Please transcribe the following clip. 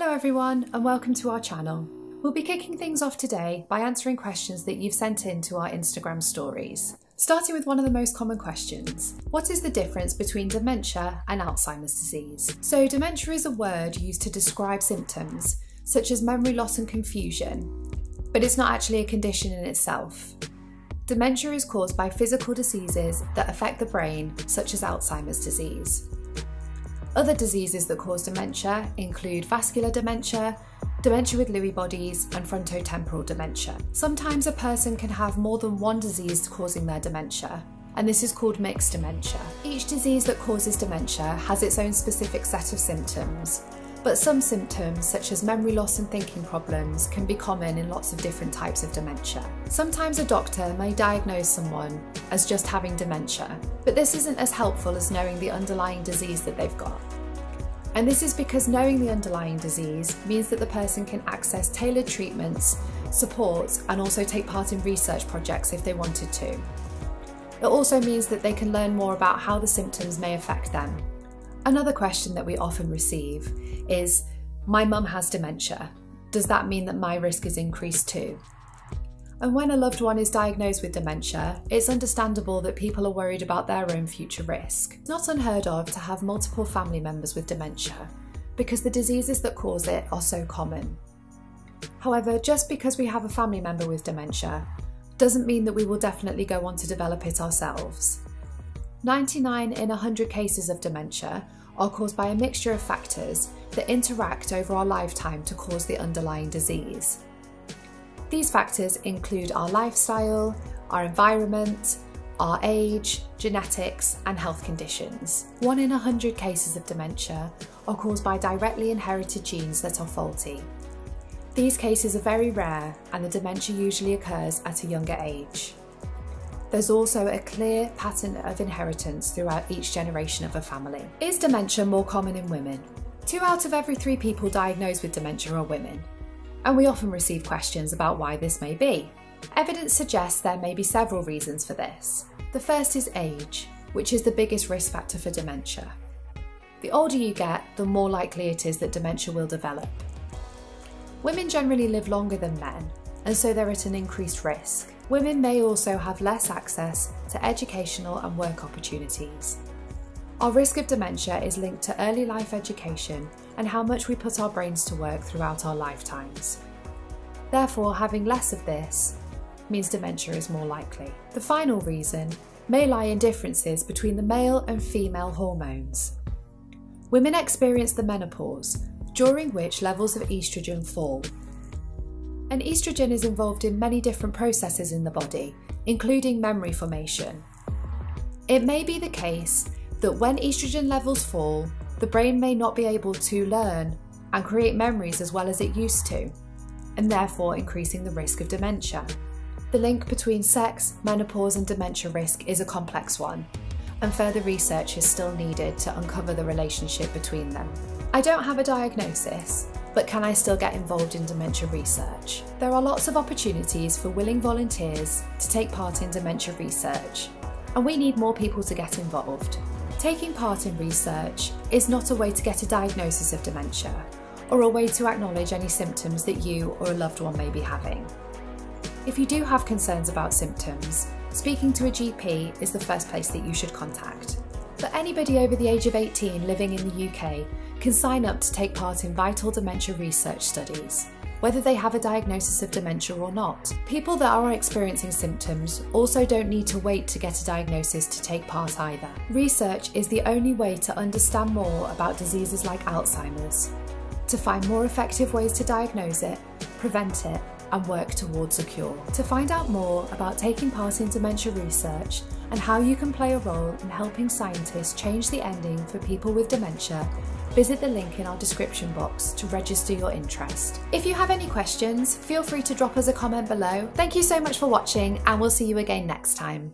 Hello everyone and welcome to our channel. We'll be kicking things off today by answering questions that you've sent in to our Instagram stories. Starting with one of the most common questions. What is the difference between dementia and Alzheimer's disease? So dementia is a word used to describe symptoms such as memory loss and confusion, but it's not actually a condition in itself. Dementia is caused by physical diseases that affect the brain, such as Alzheimer's disease. Other diseases that cause dementia include vascular dementia with Lewy bodies, and frontotemporal dementia. Sometimes a person can have more than one disease causing their dementia, and this is called mixed dementia. Each disease that causes dementia has its own specific set of symptoms, but some symptoms, such as memory loss and thinking problems, can be common in lots of different types of dementia. Sometimes a doctor may diagnose someone as just having dementia, but this isn't as helpful as knowing the underlying disease that they've got. And this is because knowing the underlying disease means that the person can access tailored treatments, supports, and also take part in research projects if they wanted to. It also means that they can learn more about how the symptoms may affect them. Another question that we often receive is, my mum has dementia. Does that mean that my risk is increased too? And when a loved one is diagnosed with dementia, it's understandable that people are worried about their own future risk. It's not unheard of to have multiple family members with dementia, because the diseases that cause it are so common. However, just because we have a family member with dementia doesn't mean that we will definitely go on to develop it ourselves. 99 in 100 cases of dementia are caused by a mixture of factors that interact over our lifetime to cause the underlying disease. These factors include our lifestyle, our environment, our age, genetics, and health conditions. 1 in 100 cases of dementia are caused by directly inherited genes that are faulty. These cases are very rare, and the dementia usually occurs at a younger age. There's also a clear pattern of inheritance throughout each generation of a family. Is dementia more common in women? 2 out of every 3 people diagnosed with dementia are women, and we often receive questions about why this may be. Evidence suggests there may be several reasons for this. The first is age, which is the biggest risk factor for dementia. The older you get, the more likely it is that dementia will develop. Women generally live longer than men, and so they're at an increased risk. Women may also have less access to educational and work opportunities. Our risk of dementia is linked to early life education and how much we put our brains to work throughout our lifetimes. Therefore, having less of this means dementia is more likely. The final reason may lie in differences between the male and female hormones. Women experience the menopause, during which levels of estrogen fall. And estrogen is involved in many different processes in the body, including memory formation. It may be the case that when estrogen levels fall, the brain may not be able to learn and create memories as well as it used to, and therefore increasing the risk of dementia. The link between sex, menopause, and dementia risk is a complex one, and further research is still needed to uncover the relationship between them. I don't have a diagnosis, but can I still get involved in dementia research? There are lots of opportunities for willing volunteers to take part in dementia research, and we need more people to get involved. Taking part in research is not a way to get a diagnosis of dementia, or a way to acknowledge any symptoms that you or a loved one may be having. If you do have concerns about symptoms, speaking to a GP is the first place that you should contact. But anybody over the age of 18 living in the UK can sign up to take part in vital dementia research studies, whether they have a diagnosis of dementia or not. People that are experiencing symptoms also don't need to wait to get a diagnosis to take part either. Research is the only way to understand more about diseases like Alzheimer's, to find more effective ways to diagnose it, prevent it, and work towards a cure. To find out more about taking part in dementia research and how you can play a role in helping scientists change the ending for people with dementia, visit the link in our description box to register your interest. If you have any questions, feel free to drop us a comment below. Thank you so much for watching, and we'll see you again next time.